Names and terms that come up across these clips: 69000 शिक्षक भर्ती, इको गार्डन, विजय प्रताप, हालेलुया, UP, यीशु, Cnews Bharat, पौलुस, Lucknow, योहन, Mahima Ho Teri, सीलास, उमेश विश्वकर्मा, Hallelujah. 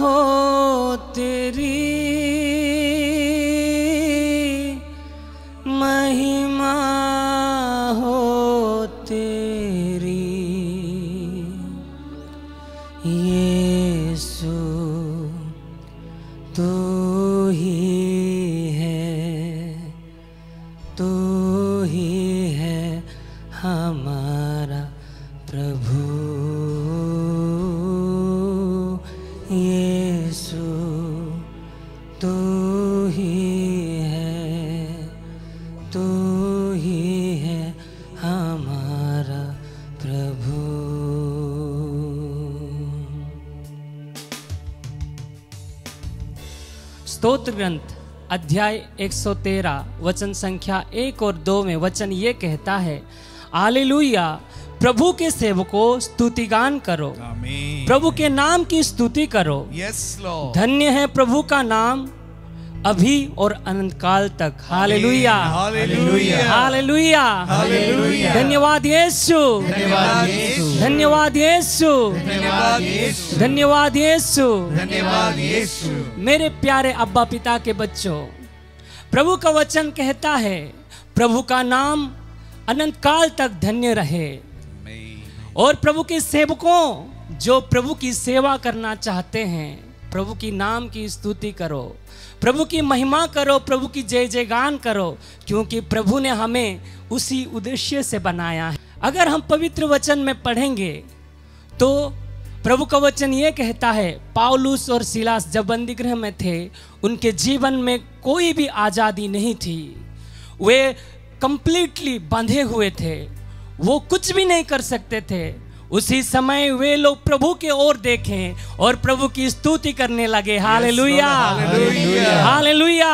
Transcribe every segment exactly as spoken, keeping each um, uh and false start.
हो तेरी महिमा हो तेरी यीशु तू ही है, तू ही है हमारा प्रभु यीशु, तू ही है, तू ही है हमारा प्रभु। स्तोत्र ग्रंथ अध्याय एक सौ तेरह वचन संख्या एक और दो में वचन ये कहता है, हालेलुया, प्रभु के सेवकों स्तुतिगान करो, प्रभु के नाम की स्तुति करो। yes, Lord. धन्य है प्रभु का नाम अभी और अनंत काल तक। हालेलुया, हालेलुया, हालेलुया, हालेलुया। धन्यवाद यीशु, धन्यवाद यीशु, धन्यवाद यीशु, धन्यवाद यीशु, धन्यवाद यीशु, धन्यवाद यीशु। मेरे प्यारे अब्बा पिता के बच्चों, प्रभु का वचन कहता है प्रभु का नाम अनंत काल तक धन्य रहे। और प्रभु के सेवकों जो प्रभु की सेवा करना चाहते हैं, प्रभु की नाम की स्तुति करो, प्रभु की महिमा करो, प्रभु की जय जयगान करो, क्योंकि प्रभु ने हमें उसी उद्देश्य से बनाया है। अगर हम पवित्र वचन में पढ़ेंगे तो प्रभु का वचन ये कहता है, पौलुस और सीलास जब बंदी गृह में थे, उनके जीवन में कोई भी आज़ादी नहीं थी, वे कंप्लीटली बंधे हुए थे, वो कुछ भी नहीं कर सकते थे। उसी समय वे लोग प्रभु के ओर देखें और प्रभु की स्तुति करने लगे। हालेलुया, हालेलुया।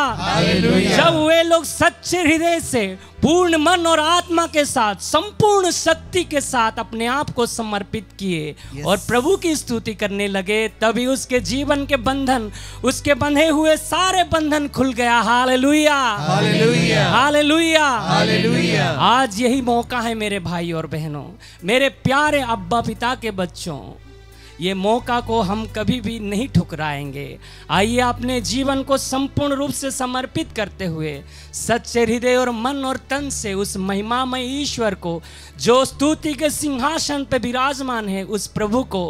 जब वे लोग सच्चे हृदय से पूर्ण मन और आत्मा के साथ संपूर्ण शक्ति के साथ अपने आप को समर्पित किए और प्रभु की स्तुति करने लगे, तभी उसके जीवन के बंधन, उसके बंधे हुए सारे बंधन खुल गया। हालेलुया, हालेलुया, हालेलुया, हालेलुया। आज यही मौका है मेरे भाई और बहनों, मेरे प्यारे अब्बा पिता के बच्चों, ये मौका को हम कभी भी नहीं ठुकराएंगे। आइए अपने जीवन को संपूर्ण रूप से समर्पित करते हुए सच्चे हृदय और मन और तन से उस महिमामय ईश्वर को जो स्तुति के सिंहासन पर विराजमान है, उस प्रभु को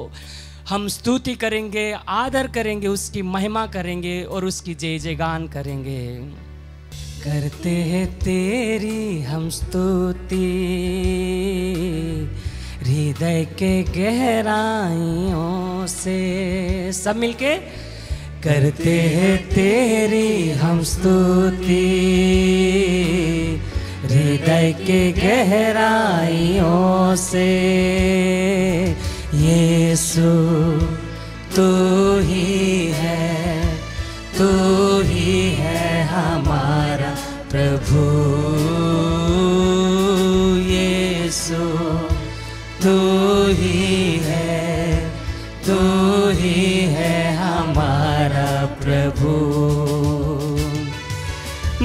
हम स्तुति करेंगे, आदर करेंगे, उसकी महिमा करेंगे और उसकी जय जयगान करेंगे। करते हैं तेरी हम स्तुति हृदय के गहराइयों से, सब मिलके करते हैं तेरी हम स्तुति हृदय के गहराइयों से। यीशु तू ही है, तू ही है हमारा प्रभु। यीशु तू ही है, तू ही है हमारा प्रभु।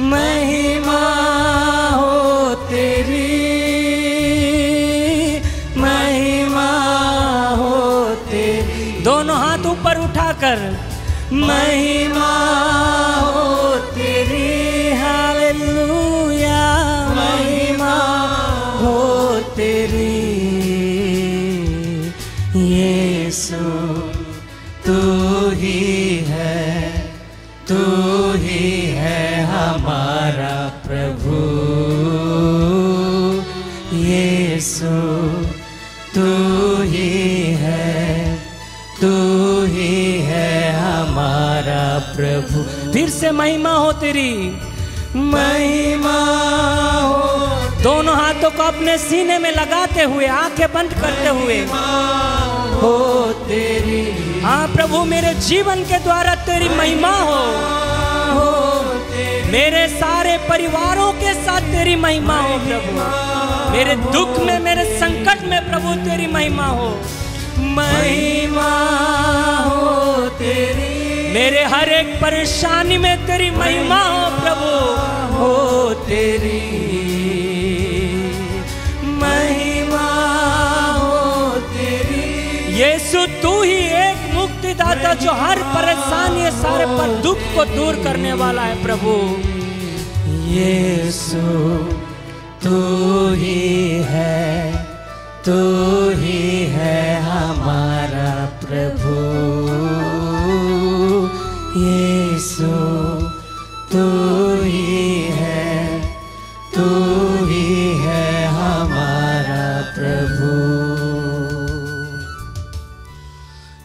महिमा हो तेरी, महिमा हो तेरी। दोनों हाथ ऊपर उठाकर महिमा हो तेरी। हालेलुया, महिमा हो तेरी। यीशु तू ही है, तू ही है हमारा प्रभु। यीशु तू ही है, तू ही है हमारा प्रभु। फिर से महिमा हो तेरी, महिमा हो। दोनों हाथों को अपने सीने में लगाते हुए, आंखें बंद करते हुए, हो तेरी। हाँ प्रभु, मेरे जीवन के द्वारा तेरी महिमा हो, हो तेरी। मेरे सारे परिवारों के साथ तेरी महिमा हो प्रभु। मेरे दुख में, मेरे संकट में प्रभु तेरी महिमा हो, महिमा हो तेरी। मेरे हर एक परेशानी में तेरी महिमा हो प्रभु, हो तेरी महिमा हो तेरी। यीशु तू ही एक मुक्तिदाता दाता जो हर परेशानी सारे पर दुख को दूर करने वाला है। प्रभु यीशु तू ही है, तू ही है हमारा प्रभु। यीशु तू ही है, तू ही है हमारा प्रभु।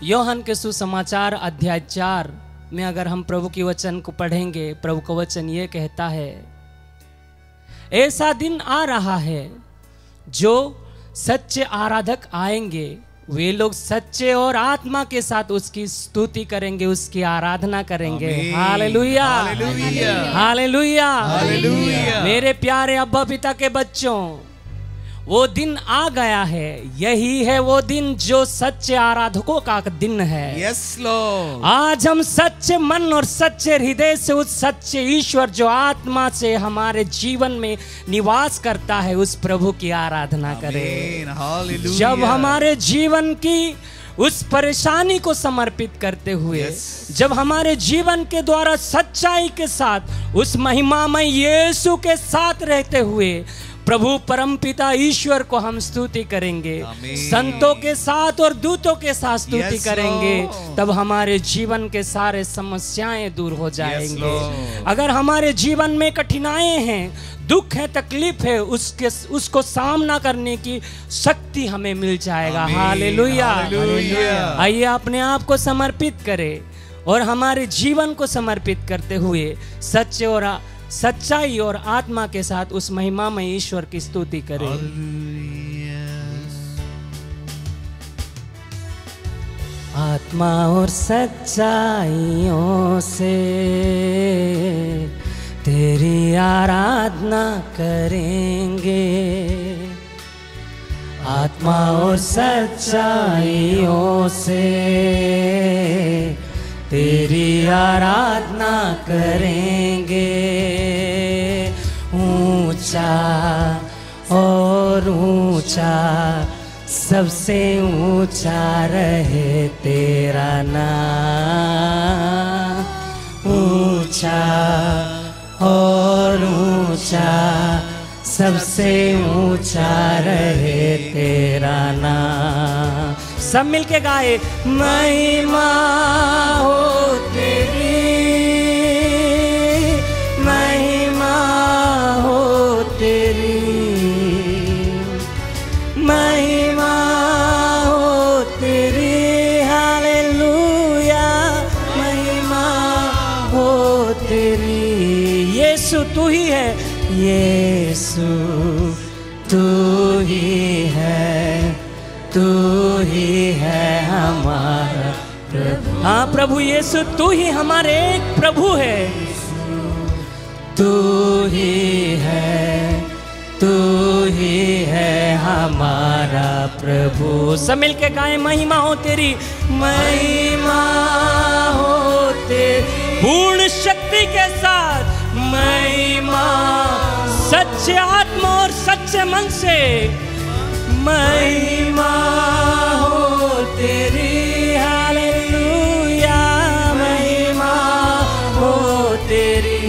योहन के सुसमाचार अध्याय चार में अगर हम प्रभु की वचन को पढ़ेंगे, प्रभु का वचन ये कहता है, ऐसा दिन आ रहा है जो सच्चे आराधक आएंगे, वे लोग सच्चे और आत्मा के साथ उसकी स्तुति करेंगे, उसकी आराधना करेंगे। हालेलुया, हालेलुया, हालेलुया। मेरे प्यारे अब्बा पिता के बच्चों, वो दिन आ गया है, यही है वो दिन जो सच्चे आराधकों का दिन है। Yes Lord. आज हम सच्चे मन और सच्चे हृदय से उस सच्चे ईश्वर जो आत्मा से हमारे जीवन में निवास करता है, उस प्रभु की आराधना करें। हालेलुया। जब हमारे जीवन की उस परेशानी को समर्पित करते हुए yes. जब हमारे जीवन के द्वारा सच्चाई के साथ उस महिमामय यीशु के साथ रहते हुए प्रभु परमपिता ईश्वर को हम स्तुति करेंगे, संतों के साथ और दूतों के साथ स्तुति yes, करेंगे, तब हमारे जीवन के सारे समस्याएं दूर हो जाएंगे। yes, अगर हमारे जीवन में कठिनाइयां हैं, दुख है, तकलीफ है, उसके उसको सामना करने की शक्ति हमें मिल जाएगा। हालेलुया। आइए अपने आप को समर्पित करें और हमारे जीवन को समर्पित करते हुए सच्चे और सच्चाई और आत्मा के साथ उस महिमामय ईश्वर की स्तुति करें। आत्मा और सच्चाइयों से तेरी आराधना करेंगे, आत्मा और सच्चाइयों से तेरी आराधना करेंगे। ऊंचा और ऊंचा, सबसे ऊंचा रहे तेरा नाम, ऊंचा और ऊंचा, सबसे ऊंचा रहे तेरा नाम। सब मिलके गाए, महिमा हो तेरी, महिमा हो तेरी, महिमा हो तेरी। हालेलुया। महिमा हो तेरी। यीशु तू ही है, यीशु तू ही है, तू ही है हमारा प्रभु। हाँ प्रभु यीशु तू ही हमारे एक प्रभु है। तू ही है, तू ही है हमारा प्रभु। सब मिल के गाएं, महिमा हो तेरी, महिमा हो तेरी, पूर्ण शक्ति के साथ महिमा, सच्चे आत्मा और सच्चे मन से महिमा हो तेरी। हालेलुया। महिमा हो तेरी।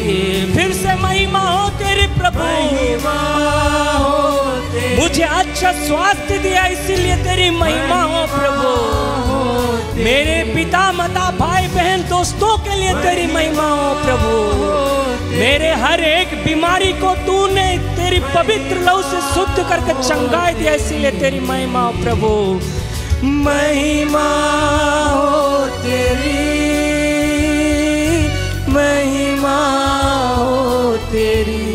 फिर से महिमा हो तेरी प्रभु। महिमा हो तेरी। मुझे अच्छा स्वास्थ्य दिया इसीलिए तेरी महिमा हो प्रभु। मेरे पिता माता भाई बहन दोस्तों के लिए तेरी महिमा हो प्रभु। मेरे हर एक बीमारी को तूने तेरी पवित्र लहू से शुद्ध करके चंगाई दिया, इसीलिए तेरी महिमा हो प्रभु। महिमा हो तेरी, महिमा हो तेरी।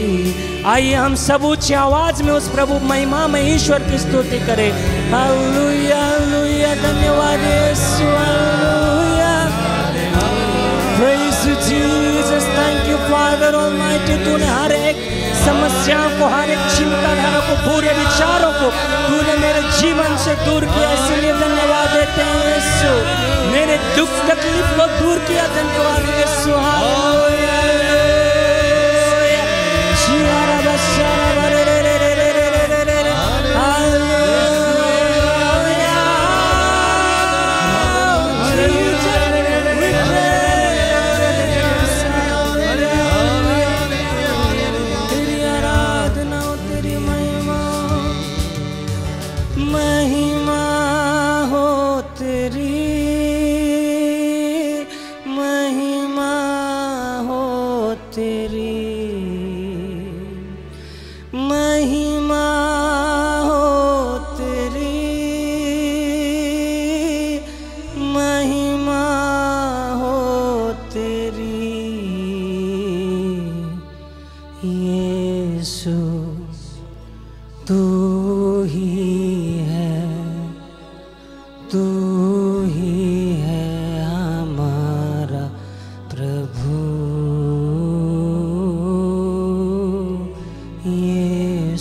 आइए हम सब ऊंची आवाज में उस प्रभु महिमा में ईश्वर की स्तुति करें। हालेलुया, हालेलुया। धन्यवाद यीशु। हालेलुया। Praise Jesus. Thank you Father Almighty. तूने हर एक समस्या को, हर एक चिंताधारा को, पूरे विचारों को तूने मेरे जीवन से दूर किया, इसलिए धन्यवाद देते हैं यीशु। मेरे दुख तकलीफ को दूर किया, धन्यवाद यीशु। हालेलुया। Hallelujah.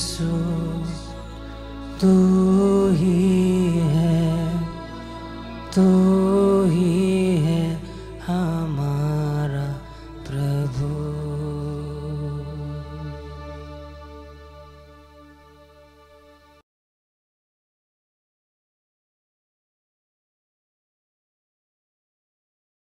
सो तू ही है तू।